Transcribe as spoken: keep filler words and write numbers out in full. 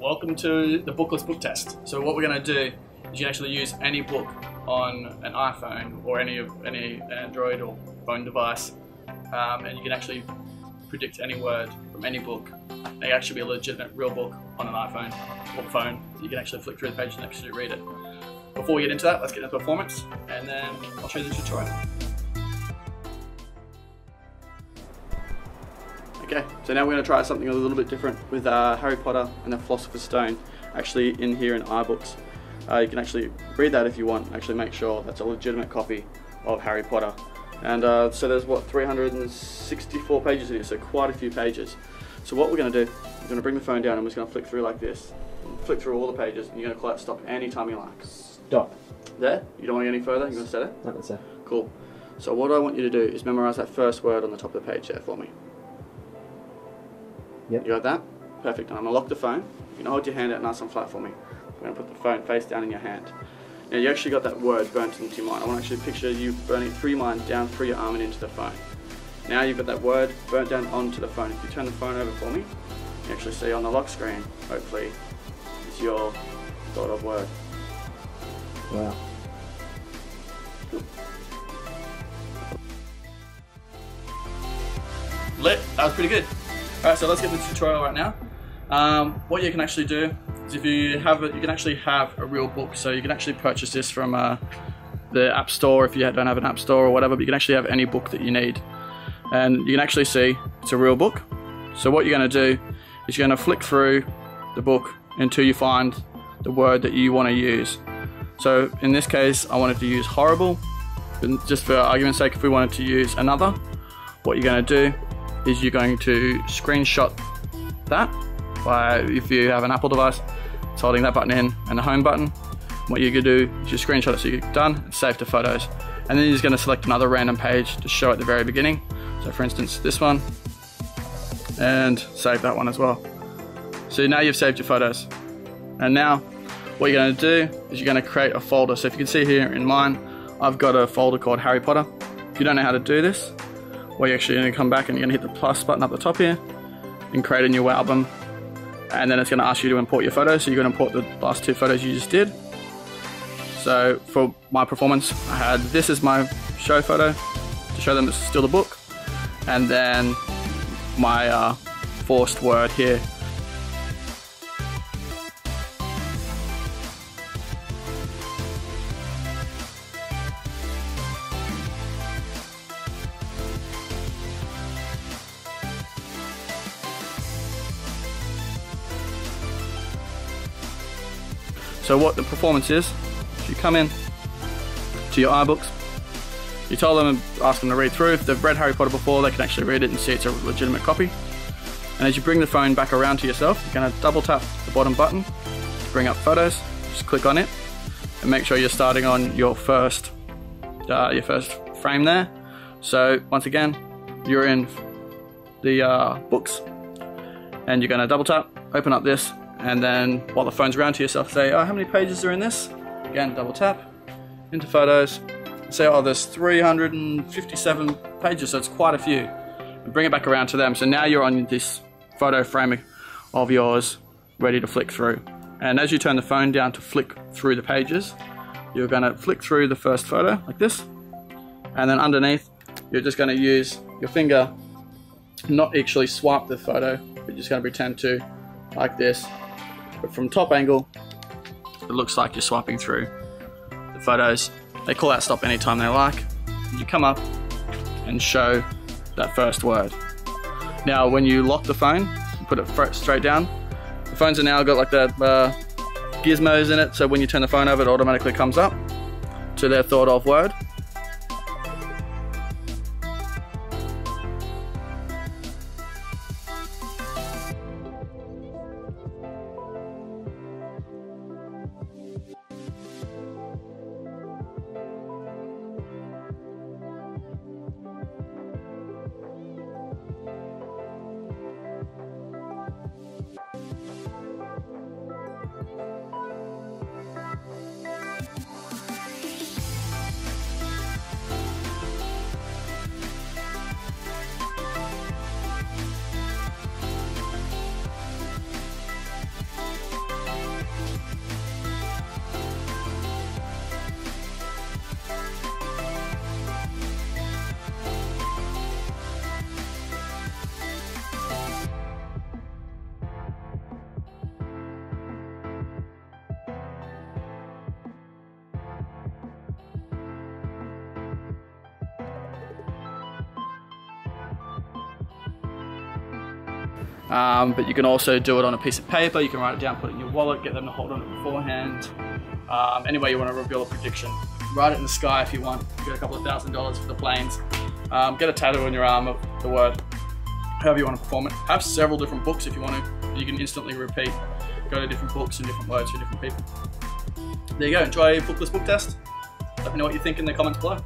Welcome to the Bookless Booktest. So what we're going to do is you actually use any book on an iPhone or any of any Android or phone device, um, and you can actually predict any word from any book. They actually be a legitimate, real book on an iPhone or phone. So you can actually flick through the page and actually read it. Before we get into that, let's get into performance, and then I'll show you the tutorial. Okay, so now we're going to try something a little bit different with uh, Harry Potter and the Philosopher's Stone, actually in here in iBooks. Uh, you can actually read that if you want, actually make sure that's a legitimate copy of Harry Potter. And uh, so there's what, three hundred sixty-four pages in here, so quite a few pages. So what we're going to do, I'm going to bring the phone down and I'm just going to flick through like this. Flick through all the pages and you're going to collect stop any time you like. Stop. There? You don't want to go any further? You want to set it? I can set it. Cool. So what I want you to do is memorise that first word on the top of the page there for me. Yep. You got that? Perfect. And I'm going to lock the phone. You can hold your hand out nice and flat for me. I'm going to put the phone face down in your hand. Now you actually got that word burnt into your mind. I want to actually picture you burning through your mind, down through your arm and into the phone. Now you've got that word burnt down onto the phone. If you turn the phone over for me, you actually see on the lock screen, hopefully, is your thought of word. Wow. Cool. Lit. That was pretty good. Alright, so let's get into the tutorial right now. Um, what you can actually do is if you have it, you can actually have a real book. So you can actually purchase this from uh, the App Store if you don't have an App Store or whatever, but you can actually have any book that you need. And you can actually see it's a real book. So what you're going to do is you're going to flick through the book until you find the word that you want to use. So in this case, I wanted to use horrible. And just for argument's sake, if we wanted to use another, what you're going to do is you're going to screenshot that by, if you have an Apple device, it's holding that button in and the home button. What you could do is you screenshot it, so you're done, and save to photos. And then you're just going to select another random page to show at the very beginning. So for instance, this one, and save that one as well. So now you've saved your photos. And now what you're going to do is you're going to create a folder. So if you can see here in mine, I've got a folder called Harry Potter. If you don't know how to do this, well, you're actually going to come back and you're going to hit the plus button up the top here and create a new album, and then it's going to ask you to import your photos. So you're going to import the last two photos you just did. So for my performance, I had this is my show photo to show them this is still the book, and then my uh, forced word here. So what the performance is, if you come in to your iBooks, you tell them and ask them to read through. If they've read Harry Potter before, they can actually read it and see it's a legitimate copy. And as you bring the phone back around to yourself, you're going to double tap the bottom button to bring up photos. Just click on it and make sure you're starting on your first, uh, your first frame there. So once again, you're in the uh, books, and you're going to double tap, open up this. And then while the phone's around to yourself, say, oh, how many pages are in this? Again, double tap into photos. Say, oh, there's three hundred fifty-seven pages, so it's quite a few. And bring it back around to them. So now you're on this photo frame of yours, ready to flick through. And as you turn the phone down to flick through the pages, you're going to flick through the first photo like this. And then underneath, you're just going to use your finger, not actually swipe the photo, but you're just going to pretend to, like this. But from top angle, it looks like you're swiping through the photos. They call out stop anytime they like. You come up and show that first word. Now, when you lock the phone, you put it straight down. The phones are now got like the uh, gizmos in it, so when you turn the phone over, it automatically comes up to their thought of word. Um, but you can also do it on a piece of paper. You can write it down, put it in your wallet, get them to hold on it beforehand. Um, anyway, you want to reveal a prediction. Write it in the sky if you want. Get a couple of thousand dollars for the planes. Um, get a tattoo on your arm of the word, however you want to perform it. Have several different books if you want to. You can instantly repeat. Go to different books and different words for different people. There you go. Enjoy Bookless Booktest. Let me know what you think in the comments below.